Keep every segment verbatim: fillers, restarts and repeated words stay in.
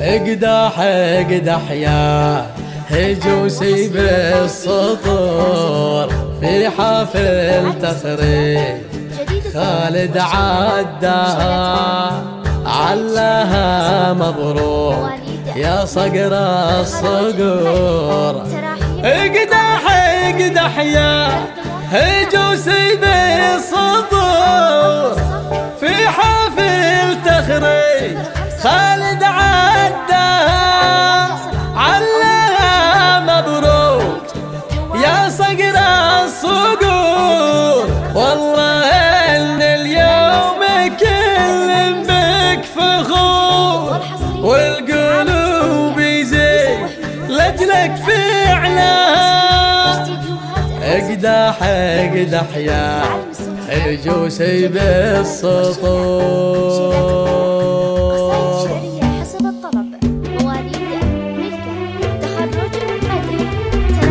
اقدح اقدح يا هجوسي بالسطور في حفل تخريج خالد عداها علاها مبروك يا صقر الصقور. اقدح اقدح يا هجوسي بالسطور في حفل تخريج خالد عداها علاها مبروك يا صقر الصقور. والله ان اليوم كل بك فخور والقلوب يزيد لاجلك فعلا. اقدح اقدح يا هجوسي بالسطور.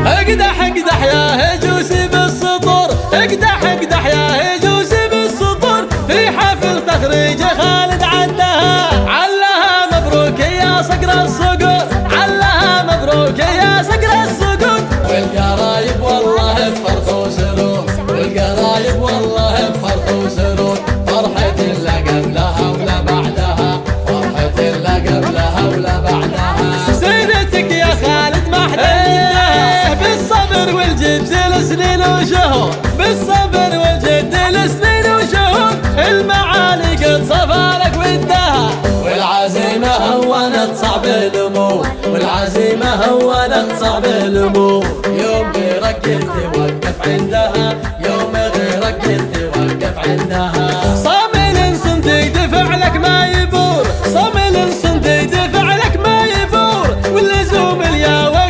اقدح اقدح يا هجوسي بالسطور، اقدح اقدح يا هجوسي بالسطور في حفل تخريج خالد عداها علاها مبروك يا صقر الصقور، علاها مبروك يا صقر الصقور. والقرايب والله بفرح وسرور، والقرايب والله بفرح وسرور، فرحة لا قبلها ولا بعدها، فرحة لا قبلها ولا بعدها. سيرتك يا خالد محدودة بالصبر والجد لسنين وشهور، بالصبر والجد لسنين وشهور، المعالي قد صفارك ودها. والعزيمة هونت صعب الأمور، والعزيمة هونت صعب الأمور، يوم غيرك انت وقف عندها، يوم غيرك انت وقف عندها. صامل صندي دفع لك ما يبور، صامل صندي دفع لك ما يبور، واللزوم اليا وقف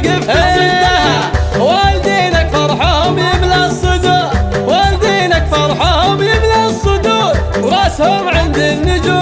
هم عند النجوم.